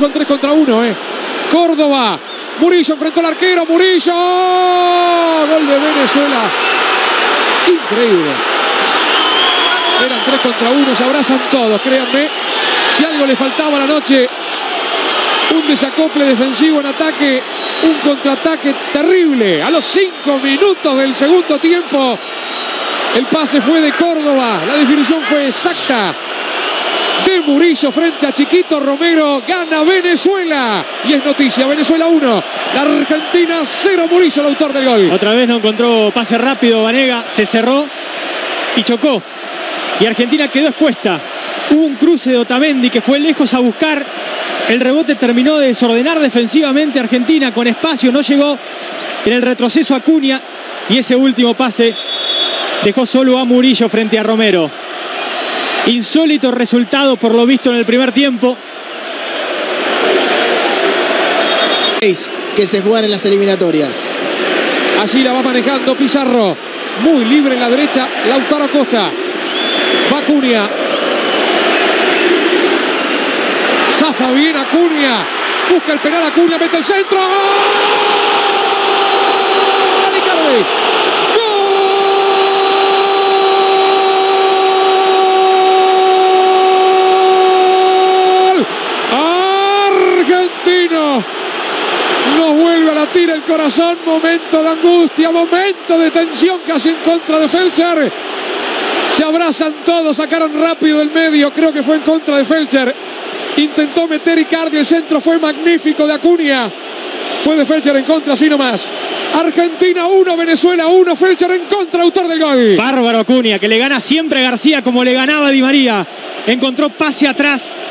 Son 3 contra 1, Córdoba, Murillo enfrentó al arquero, Murillo, gol de Venezuela, increíble. Eran 3 contra 1, se abrazan todos, créanme, si algo le faltaba a la noche, un desacople defensivo en ataque, un contraataque terrible. A los 5 minutos del segundo tiempo, el pase fue de Córdoba, la definición fue exacta. De Murillo frente a Chiquito Romero, gana Venezuela. Y es noticia, Venezuela 1, la Argentina 0, Murillo el autor del gol. Otra vez no encontró pase rápido, Banega se cerró y chocó. Y Argentina quedó expuesta. Hubo un cruce de Otamendi que fue lejos a buscar. El rebote terminó de desordenar defensivamente a Argentina con espacio, no llegó. En el retroceso Acuña y ese último pase dejó solo a Murillo frente a Romero. Insólito resultado por lo visto en el primer tiempo. Que se juegan en las eliminatorias. Allí la va manejando Pizarro. Muy libre en la derecha Lautaro Costa. Va Cunha. Zafa bien Acuña. Busca el penal Acuña. Mete el centro. ¡Gol! Icardio. Nos vuelve a latir el corazón, momento de angustia, momento de tensión casi en contra de Feltscher. Se abrazan todos, sacaron rápido el medio, creo que fue en contra de Feltscher. Intentó meter Icardio, el centro fue magnífico de Acuña. Fue de Feltscher en contra, así nomás. Argentina 1, Venezuela 1, Feltscher en contra, autor del gol. Bárbaro Acuña, que le gana siempre a García como le ganaba a Di María. Encontró pase atrás.